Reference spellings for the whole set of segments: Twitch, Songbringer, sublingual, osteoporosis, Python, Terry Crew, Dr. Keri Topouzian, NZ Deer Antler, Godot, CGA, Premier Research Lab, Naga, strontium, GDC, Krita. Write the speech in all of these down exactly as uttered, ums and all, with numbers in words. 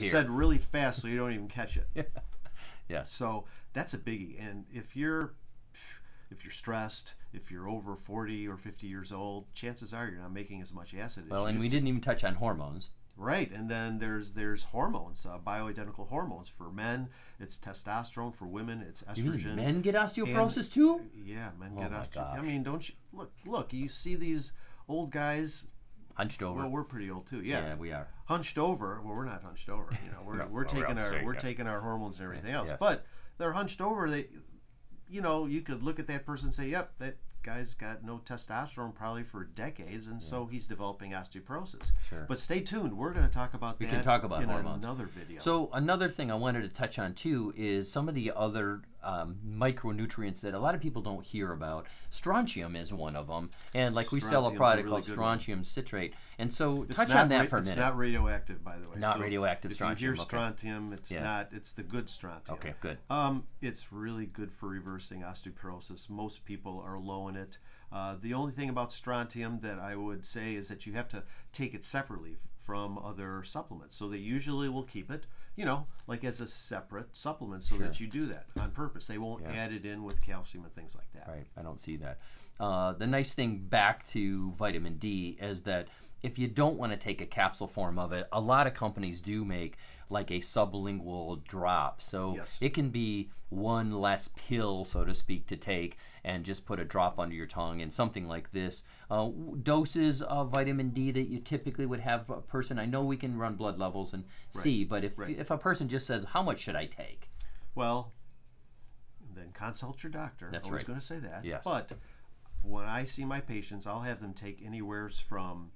here. Said really fast so you don't even catch it. Yeah. Yes. So that's a biggie. And if you're if you're stressed, if you're over forty or fifty years old, chances are you're not making as much acid. Well, as and we didn't even touch on hormones. Right, and then there's there's hormones, uh, bioidentical hormones. For men, it's testosterone. For women, it's estrogen. Dude, men get osteoporosis and, too? Yeah, men oh get osteoporosis. I mean, don't you look? Look, you see these old guys hunched over. Well, we're pretty old too. Yeah, yeah we are hunched over. Well, we're not hunched over. You know, we're no, we're well, taking we're our we're yeah. taking our hormones and everything else. Yes. But they're hunched over. They, you know, you could look at that person and say, "Yep, that guy's got no testosterone probably for decades, and yeah. so he's developing osteoporosis." Sure. But stay tuned. We're going to talk about we that can talk about in hormones. Another video. So another thing I wanted to touch on too is some of the other um, micronutrients that a lot of people don't hear about. Strontium is one of them, and like Strontium's we sell a product a really called strontium one. citrate. And so it's touch on that for a minute. It's not radioactive, by the way. Not so radioactive if strontium. If you hear strontium, okay. it's yeah. not. It's the good strontium. Okay, good. Um, it's really good for reversing osteoporosis. Most people are low in it. Uh, the only thing about strontium that I would say is that you have to take it separately from other supplements. So they usually will keep it, you know, like as a separate supplement so sure. that you do that on purpose. They won't yeah. add it in with calcium and things like that. Right, I don't see that. Uh, the nice thing back to vitamin D is that if you don't want to take a capsule form of it, a lot of companies do make like a sublingual drop. So yes. it can be one less pill, so to speak, to take and just put a drop under your tongue and something like this. Uh, doses of vitamin D that you typically would have a person, I know we can run blood levels and right. see, but if, right. if a person just says, how much should I take? Well, then consult your doctor. That's I was right. going to say that. Yes. But when I see my patients, I'll have them take anywhere from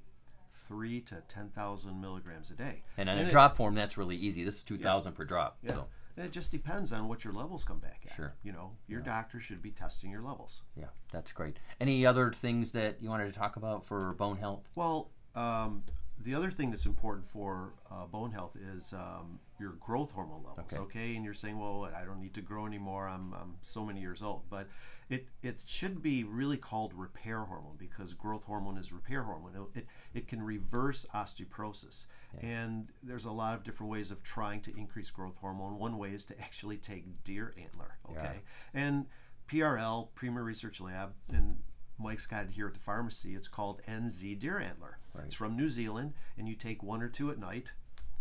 three to ten thousand milligrams a day, and in and a it, drop form, that's really easy. This is two thousand yeah, per drop. Yeah, so. And it just depends on what your levels come back at. Sure, you know, your yeah. doctor should be testing your levels. Yeah, that's great. Any other things that you wanted to talk about for bone health? Well, um, the other thing that's important for uh, bone health is um, your growth hormone levels. Okay. okay, and you're saying, well, I don't need to grow anymore. I'm I'm so many years old, but It, it should be really called repair hormone because growth hormone is repair hormone. It, it, it can reverse osteoporosis. Yeah. And there's a lot of different ways of trying to increase growth hormone. One way is to actually take deer antler, okay? Yeah. And P R L, Premier Research Lab, and Mike's got it here at the pharmacy. It's called N Z Deer Antler. Right. It's from New Zealand, and you take one or two at night.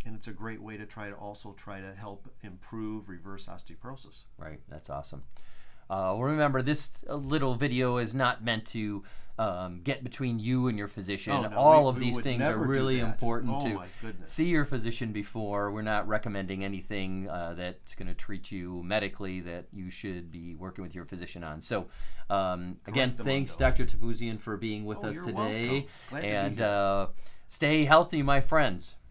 And it's a great way to try to also try to help improve, reverse osteoporosis. Right, that's awesome. Uh, remember, this little video is not meant to um, get between you and your physician. Oh, no, All we, of we these things are really important oh, to see your physician before. We're not recommending anything uh, that's going to treat you medically that you should be working with your physician on. So, um, again, thanks, Doctor Topouzian, for being with oh, us today. And uh, stay healthy, my friends.